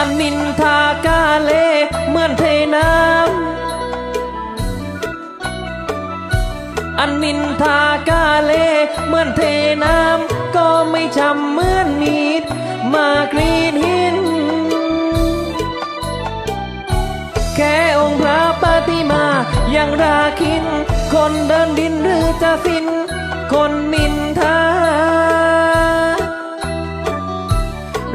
อนินทากาเลเหมือนเทน้ำอนินทากาเลเหมือนเทน้ำก็ไม่ช้ำเหมือนมีดมากรีดหินแค่องค์พระปฏิมายังราคินคนเดินดินหรือจะสิ้นคนนินทา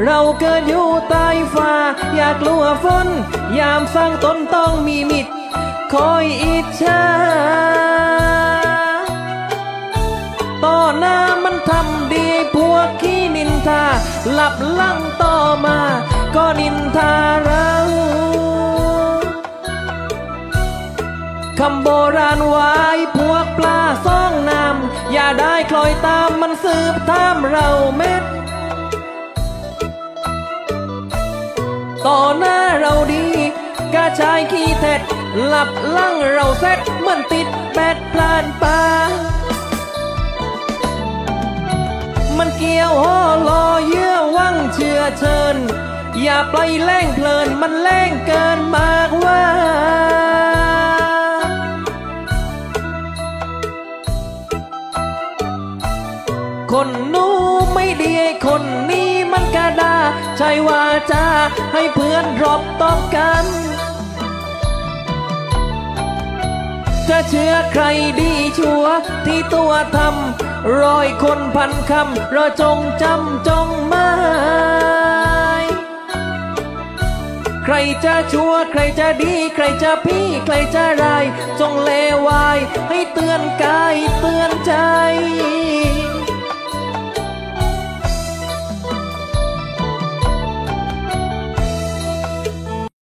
เราเกิดอยู่ใต้ฟ้าอยากลัวฝนยามสร้างตนต้องมีมิตรคอยอิจฉาต่อหน้ามันทำดีพวกขี้นินทาหลับลังต่อมาก็นินทาเราคำโบราณไว้พวกปลาซ่องน้ำอย่าได้คล้อยตามมันสืบตามเราเม็ดต่อหน้าเราดีกระชายขี้เท็จหลับลั่งเราเซ็ตเหมือนติดแปดพลานปลามันเกี่ยวห่อลอเยื่อวังเชื่อเชิญอย่าปล่อยแล้งเพลินมันแล้งเกินมากว่าคนนู้ไม่ดีคนนี้มันกระดาใช่ว่าจะให้เพื่อนรบตบกันจะเชื่อใครดีชั่วที่ตัวทำร้อยคนพันคำเราจงจำจงไม่ใครจะชั่วใครจะดีใครจะพี่ใครจะร้ายจงเลวายให้เตือนกายเตือนใจ